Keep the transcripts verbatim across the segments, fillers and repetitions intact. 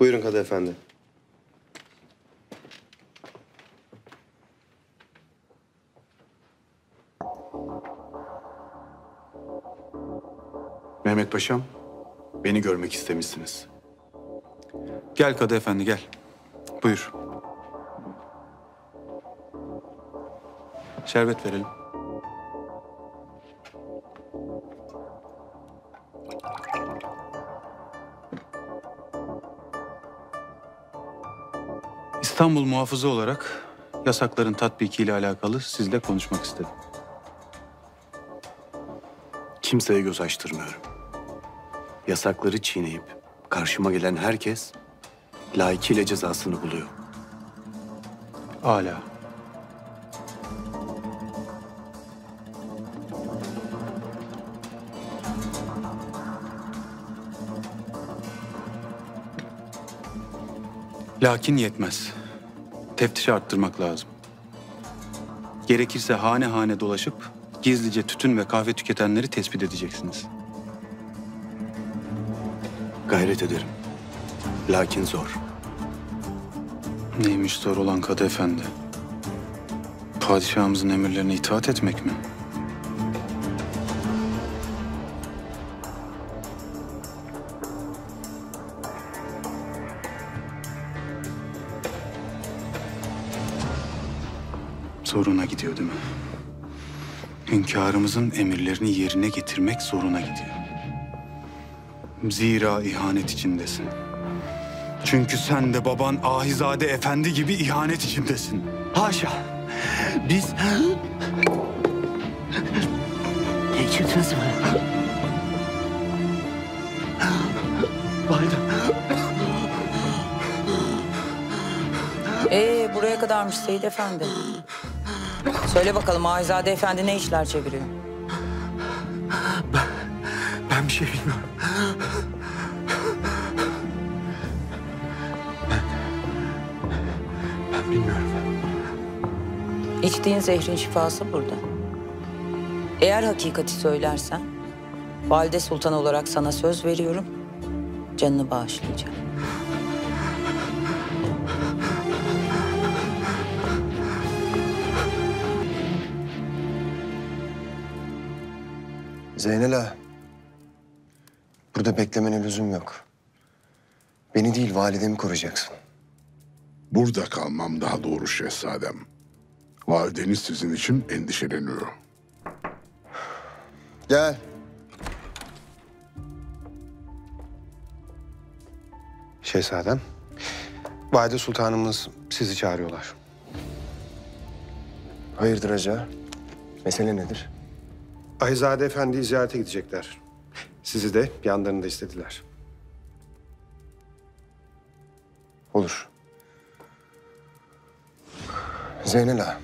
Buyurun Kadı Efendi. Mehmet Paşam, beni görmek istemişsiniz. Gel Kadı Efendi, gel. Buyur. Şerbet verelim. İstanbul muhafızı olarak yasakların tatbikiyle alakalı sizle konuşmak istedim. Kimseye göz açtırmıyorum. Yasakları çiğneyip karşıma gelen herkes layıkıyla cezasını buluyor. Âlâ. Lakin yetmez. Teftişi arttırmak lazım. Gerekirse hane hane dolaşıp gizlice tütün ve kahve tüketenleri tespit edeceksiniz. Gayret ederim. Lakin zor. Neymiş zor olan Kadı Efendi? Padişahımızın emirlerine itaat etmek mi? Zoruna gidiyor değil mi? Hünkârımızın emirlerini yerine getirmek zoruna gidiyor. Zira ihanet içindesin. Çünkü sen de baban Ahizade Efendi gibi ihanet içindesin. Haşa! Biz... Geçirdiniz mi? Valide. Ee, buraya kadarmış Seyit Efendi. Söyle bakalım, Ayzade Efendi ne işler çeviriyor? Ben, ben bir şey bilmiyorum. Ben, ben bilmiyorum. İçtiğin zehrin şifası burada. Eğer hakikati söylersen, Valide Sultan olarak sana söz veriyorum, canını bağışlayacağım. Zeynel ağa, burada beklemene lüzum yok. Beni değil, validemi koruyacaksın. Burada kalmam daha doğru şehzadem. Valideniz sizin için endişeleniyor. Gel. Şehzadem, Valide Sultanımız sizi çağırıyorlar. Hayırdır Hacı? Mesele nedir? Ahizade Efendi'yi ziyarete gidecekler. Sizi de yanlarında istediler. Olur. Zeynel ağa,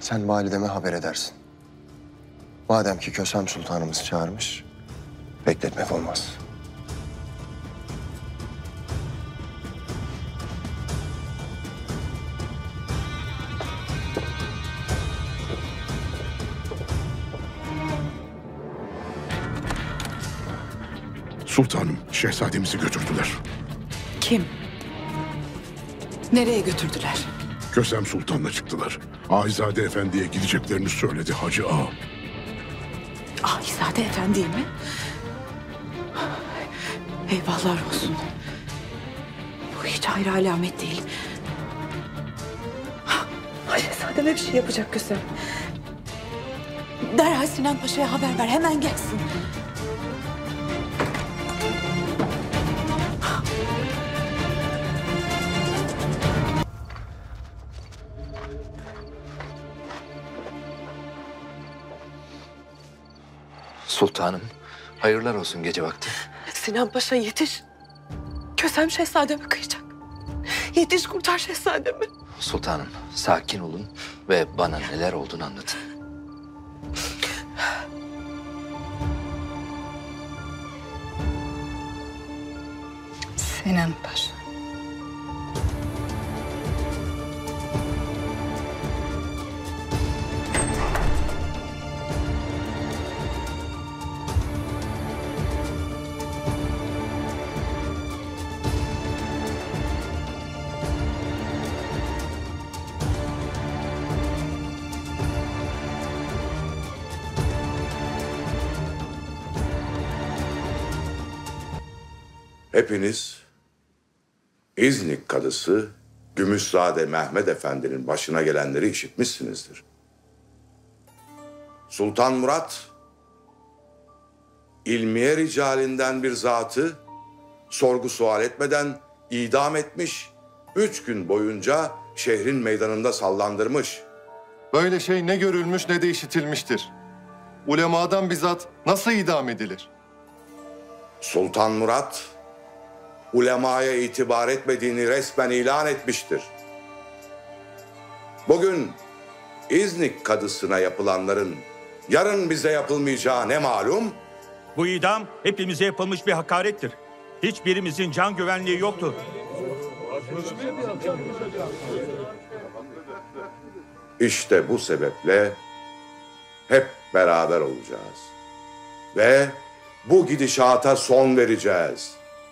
sen valideme haber edersin. Madem ki Kösem Sultanımızı çağırmış, bekletmek olmaz. Sultanım, şehzademizi götürdüler. Kim? Nereye götürdüler? Kösem Sultan'la çıktılar. Ahizade Efendi'ye gideceklerini söyledi Hacı Ağa. Ahizade Efendi mi? Eyvallah olsun. Bu hiç hayra alamet değil. Şehzademe bir şey yapacak Kösem. Derhal Sinan Paşa'ya haber ver, hemen gelsin. Sultanım, hayırlar olsun gece vakti. Sinan Paşa yetiş. Kösem şehzademi kıyacak. Yetiş, kurtar şehzademi. Sultanım, sakin olun ve bana neler olduğunu anlatın. Sinan Paşa. Hepiniz İznik kadısı Gümüşzade Mehmet Efendi'nin başına gelenleri işitmişsinizdir. Sultan Murat, ilmiye ricalinden bir zatı sorgu sual etmeden idam etmiş, üç gün boyunca şehrin meydanında sallandırmış. Böyle şey ne görülmüş ne de işitilmiştir. Ulemadan bizzat nasıl idam edilir? Sultan Murat, ulemaya itibar etmediğini resmen ilan etmiştir. Bugün İznik kadısına yapılanların yarın bize yapılmayacağı ne malum? Bu idam hepimize yapılmış bir hakarettir. Hiçbirimizin can güvenliği yoktur. İşte bu sebeple hep beraber olacağız. Ve bu gidişata son vereceğiz.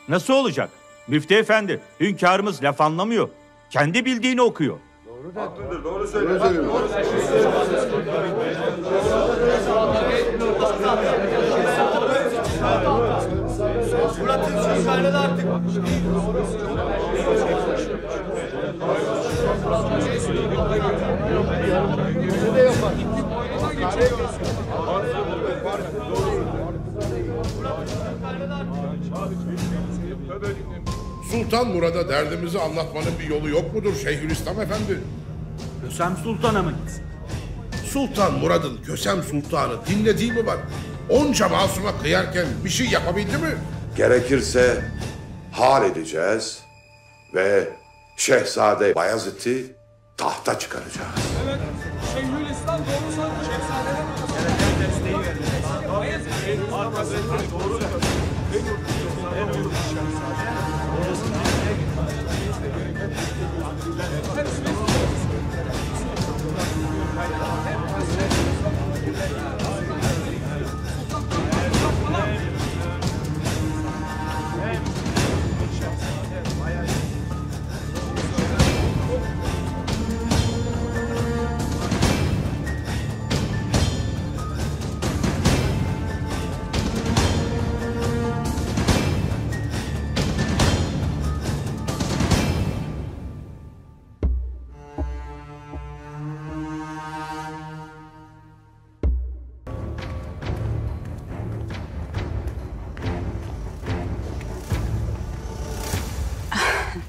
Nasıl olacak? Müftü Efendi, hünkârımız laf anlamıyor. Kendi bildiğini okuyor. Doğru da, doğru söylüyor. Doğru söylüyor. Murat'ın söz kaynadı artık. Sultan Murad'a derdimizi anlatmanın bir yolu yok mudur Şeyhülislam Efendi? Kösem Sultan'a mı gitsin? Sultan Murad'ın Kösem Sultan'ı dinlediği mi var? Onca masuma kıyarken bir şey yapabildi mi? Gerekirse hal edeceğiz ve Şehzade Bayezid'i tahta çıkaracağız. Evet, Şeyhülislam doğru söylüyor. Şehzade'nin gereken desteği verin. Bayezid'in arkasından doğru söylüyor.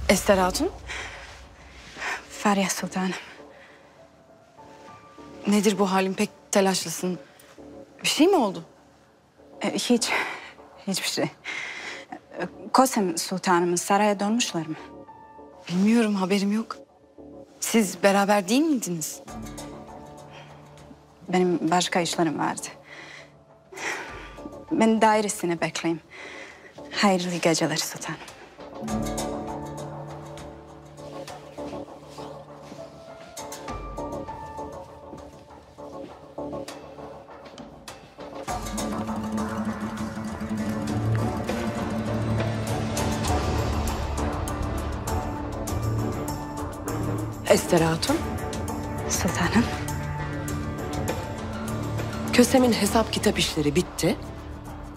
Esther Hatun, Ferya Sultanım. Nedir bu halin? Pek telaşlısın. Bir şey mi oldu? E, hiç, hiçbir şey. Kösem Sultanım'ın saraya dönmüşler mi? Bilmiyorum, haberim yok. Siz beraber değil miydiniz? Benim başka işlerim vardı. Ben dairesine bekleyeyim. Hayırlı geceler sultanım. Esther Hatun. Sultanım. Kösem'in hesap kitap işleri bitti.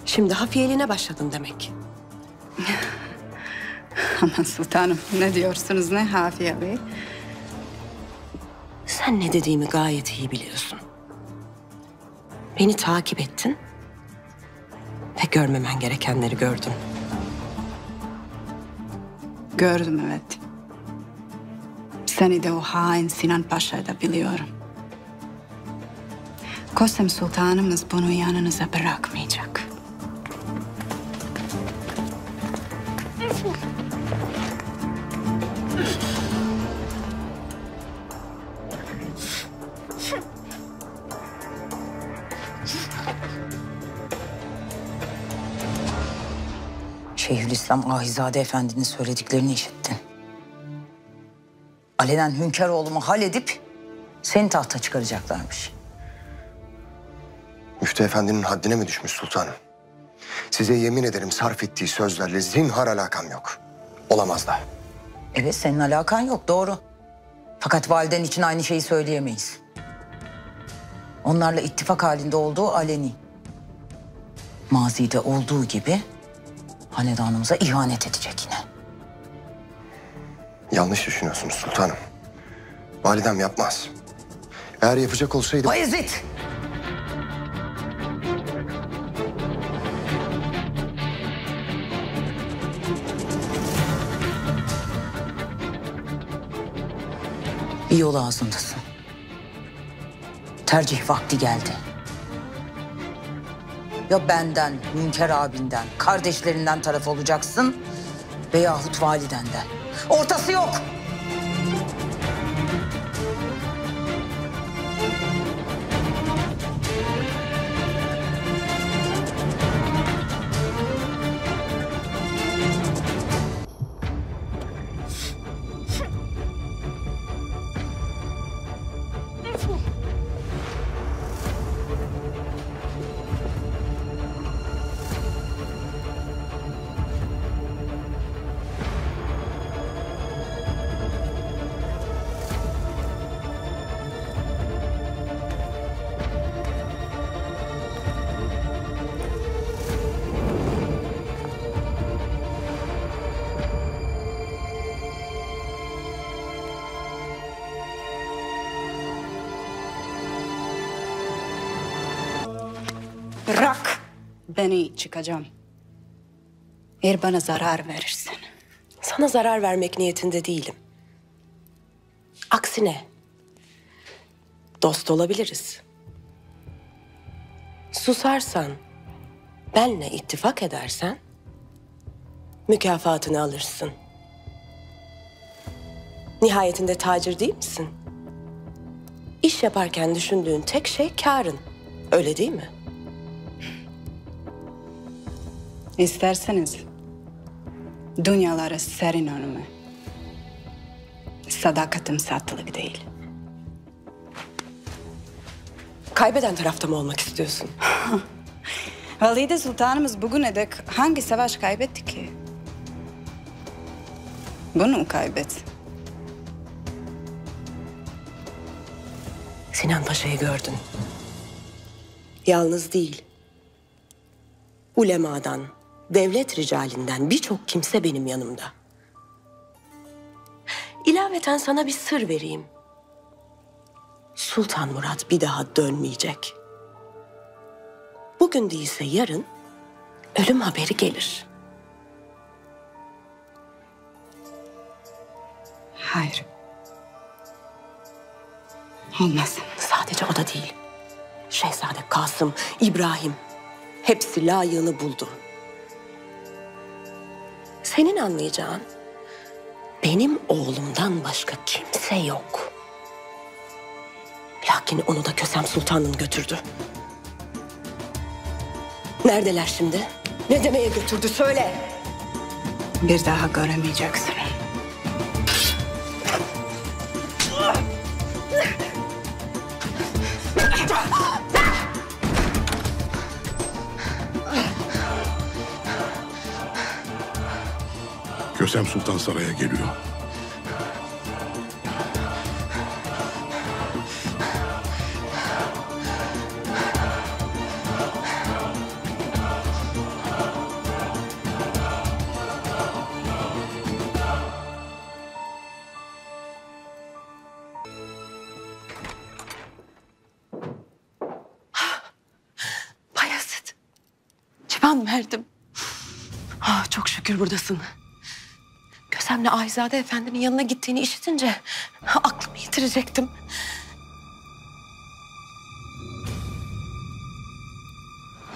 Şimdi hafiyeliğine başladın demek. Aman sultanım, ne diyorsunuz, ne hafiyeliği? Sen ne dediğimi gayet iyi biliyorsun. Beni takip ettin ve görmemen gerekenleri gördün. Gördüm, evet. Seni de o hain Sinan Paşa'yı da biliyorum. Kösem Sultanımız bunu yanınıza bırakmayacak. Şeyhülislam Ahizade Efendi'nin söylediklerini işittin. Alenen hünkâroğlumu hal edip seni tahta çıkaracaklarmış. Müftü Efendi'nin haddine mi düşmüş sultanım? Size yemin ederim sarf ettiği sözlerle zinhar alakam yok. Olamaz da. Evet, senin alakan yok, doğru. Fakat validen için aynı şeyi söyleyemeyiz. Onlarla ittifak halinde olduğu aleni. Mazide olduğu gibi hanedanımıza ihanet edecek yine. Yanlış düşünüyorsunuz sultanım. Validem yapmaz. Eğer yapacak olsaydı... Bayezid! Bir yol ağzındasın. Tercih vakti geldi. Ya benden, Münker abinden, kardeşlerinden taraf olacaksın veyahut validenden. Ortası yok. Bırak beni, çıkacağım. Eğer bana zarar verirsen. Sana zarar vermek niyetinde değilim. Aksine dost olabiliriz. Susarsan, benle ittifak edersen mükafatını alırsın. Nihayetinde tacir değil misin? İş yaparken düşündüğün tek şey kârın. Öyle değil mi? İsterseniz dünyalara serin önüme. Sadakatim satılık değil. Kaybeden tarafta mı olmak istiyorsun? Valide Sultanımız bugüne dek hangi savaş kaybetti ki? Bunu kaybet. Sinan Paşa'yı gördün. Yalnız değil. Ulemadan, devlet ricalinden birçok kimse benim yanımda. İlaveten sana bir sır vereyim. Sultan Murat bir daha dönmeyecek. Bugün değilse yarın ölüm haberi gelir. Hayır. Olmaz. Sadece o da değil. Şehzade Kasım, İbrahim hepsi layığını buldu. Senin anlayacağın benim oğlumdan başka kimse yok. Lakin onu da Kösem Sultan'ın götürdü. Neredeler şimdi? Ne demeye götürdü söyle. Bir daha göremeyeceksin. Kösem Sultan saraya geliyor. Bayezid. Civan verdim. Ah, çok şükür buradasın. Kösem'le Ahizade Efendi'nin yanına gittiğini işitince aklımı yitirecektim.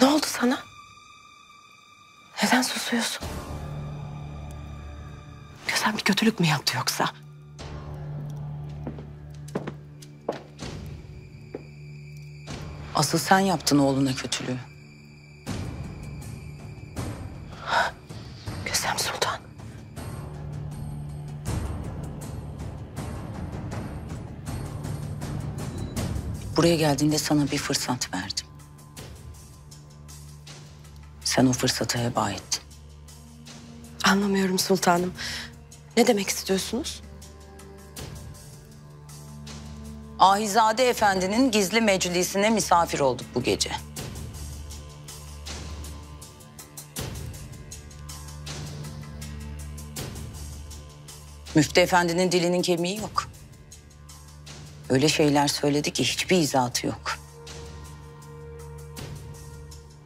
Ne oldu sana? Neden susuyorsun? Kösem bir kötülük mü yaptı yoksa? Asıl sen yaptın oğluna kötülüğü. Kösem Sultan. Buraya geldiğinde sana bir fırsat verdim. Sen o fırsatı heba ettin. Anlamıyorum sultanım. Ne demek istiyorsunuz? Ahizade Efendi'nin gizli meclisine misafir olduk bu gece. Müftü Efendi'nin dilinin kemiği yok. Öyle şeyler söyledi ki hiçbir izahatı yok.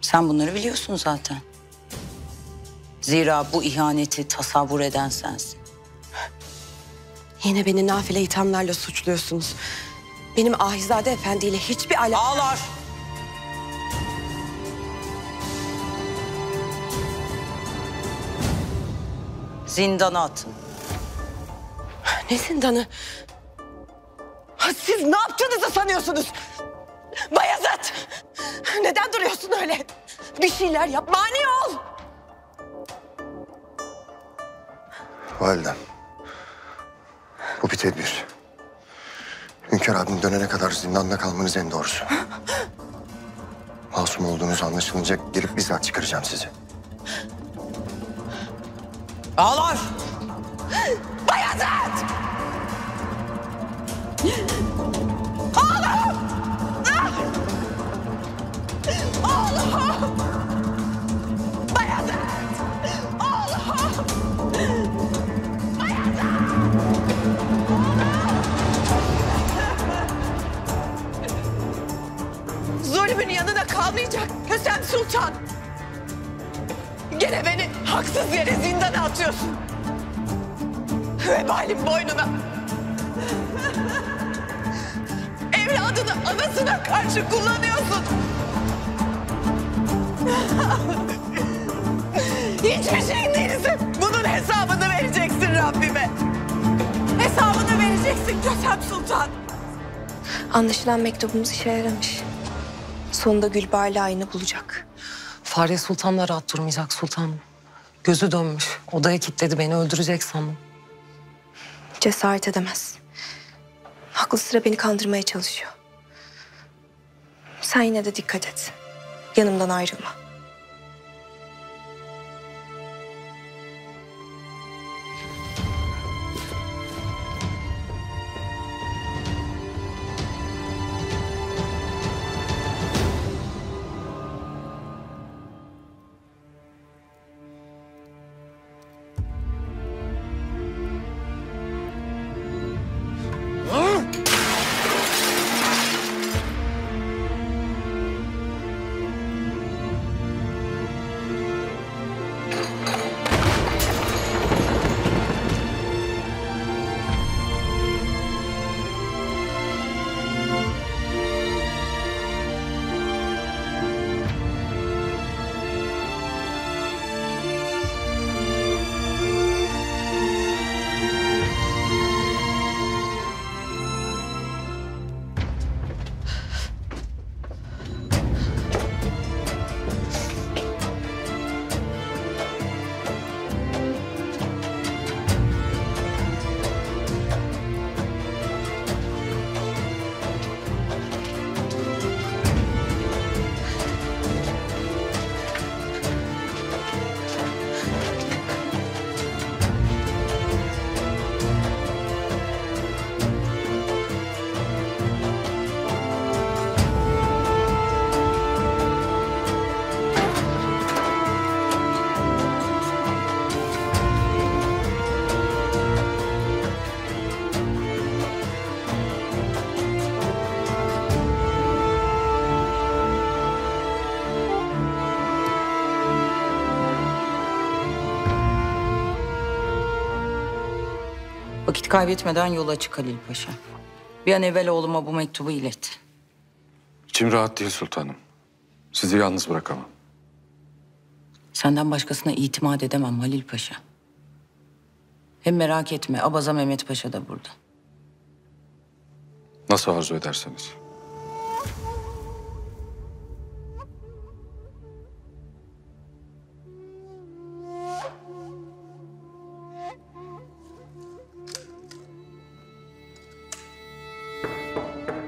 Sen bunları biliyorsun zaten. Zira bu ihaneti tasavvur eden sensin. Yine beni nafile ithamlarla suçluyorsunuz. Benim Ahizade Efendi ile hiçbir alakam... Ağlar! Zindana atın. Ne zindanı? Ha, siz ne yaptığınızı sanıyorsunuz? Bayezid! Neden duruyorsun öyle? Bir şeyler yap, mani ol! Validem, bu bir tedbir. Hünkâr abim dönene kadar zindanda kalmanız en doğrusu. Masum olduğunuz anlaşılacak, gelip bizzat çıkaracağım sizi. Ağlar! Bayezid! Ağlar! Ağlar! Bayezid! Ağlar! Bayezid! Zulmün yanına kalmayacak Kösem Sultan. Gene beni haksız yere zindana atıyorsun. Vebalin boynuna. Evladını anasına karşı kullanıyorsun. Hiçbir şey değilsin. Bunun hesabını vereceksin Rabbime. Hesabını vereceksin Kösem Sultan. Anlaşılan mektubumuz işe yaramış. Sonunda Gülbahar'la aynı bulacak. Ferya Sultan'la rahat durmayacak sultanım. Gözü dönmüş. Odaya kilitledi beni. Öldürecek sandım. Cesaret edemez. Haklı sıra beni kandırmaya çalışıyor. Sen yine de dikkat et. Yanımdan ayrılma. Vakit kaybetmeden yola çık Halil Paşa. Bir an evvel oğluma bu mektubu ilet. İçim rahat değil sultanım. Sizi yalnız bırakamam. Senden başkasına itimat edemem Halil Paşa. Hem merak etme, Abaza Mehmet Paşa da burada. Nasıl arzu ederseniz.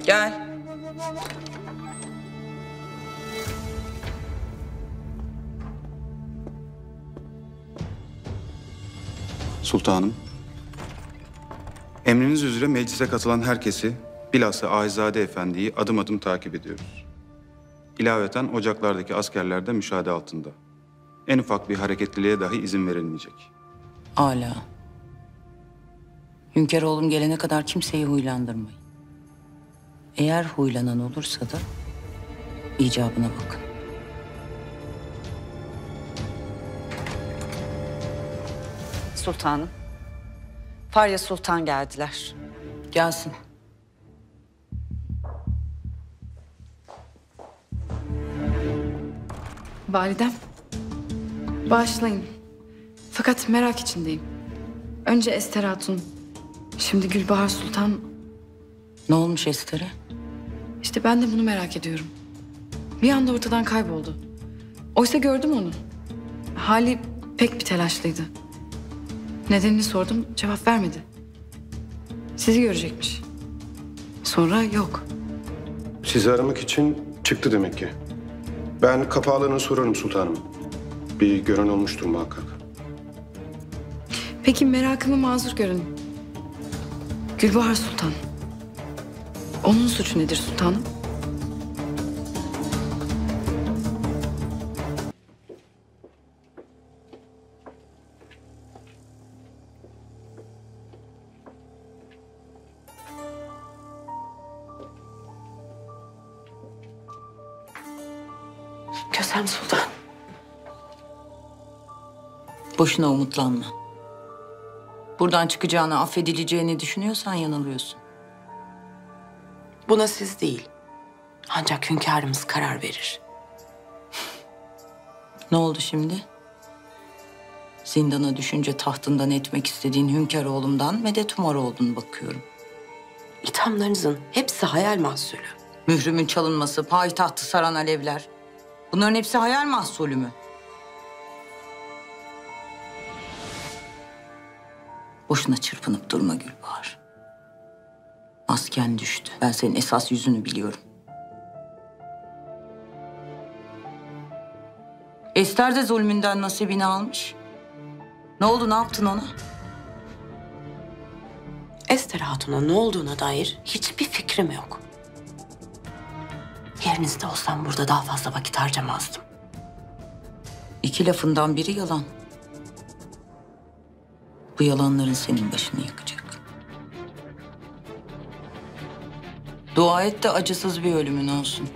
Gel. Sultanım, emriniz üzere meclise katılan herkesi, bilhassa Ahizade Efendi'yi adım adım takip ediyoruz. İlaveten ocaklardaki askerler de müşahede altında. En ufak bir hareketliliğe dahi izin verilmeyecek. Âlâ. Hünkâr oğlum gelene kadar kimseyi huylandırmayın. Eğer huylanan olursa da icabına bakın. Sultanım, Ferya Sultan geldiler. Gelsin. Validem, bağışlayın. Fakat merak içindeyim. Önce Esther Hatun, şimdi Gülbahar Sultan. Ne olmuş Ester'e? İşte ben de bunu merak ediyorum. Bir anda ortadan kayboldu. Oysa gördüm onu. Hali pek bir telaşlıydı. Nedenini sordum, cevap vermedi. Sizi görecekmiş. Sonra yok. Sizi aramak için çıktı demek ki. Ben kapağlarını sorarım sultanım. Bir gören olmuştur muhakkak. Peki merakımı mazur görün. Gülbahar Sultan. Onun suçu nedir sultanım? Kösem Sultan. Boşuna umutlanma. Buradan çıkacağını, affedileceğini düşünüyorsan yanılıyorsun. Buna siz değil. Ancak hünkârımız karar verir. Ne oldu şimdi? Zindana düşünce tahtından etmek istediğin hünkâr oğlumdan medet umar oldun bakıyorum. İthamlarınızın hepsi hayal mahsulü. Mührümün çalınması, payitahtı saran alevler. Bunların hepsi hayal mahsulü mü? Boşuna çırpınıp durma Gülbahar. Masken düştü. Ben senin esas yüzünü biliyorum. Esther de zulmünden nasibini almış. Ne oldu, ne yaptın ona? Esther Hatun'a ne olduğuna dair hiçbir fikrim yok. Yerinizde olsam burada daha fazla vakit harcamazdım. İki lafından biri yalan. Bu yalanların senin başını yakacak. Dua et de acısız bir ölümün olsun.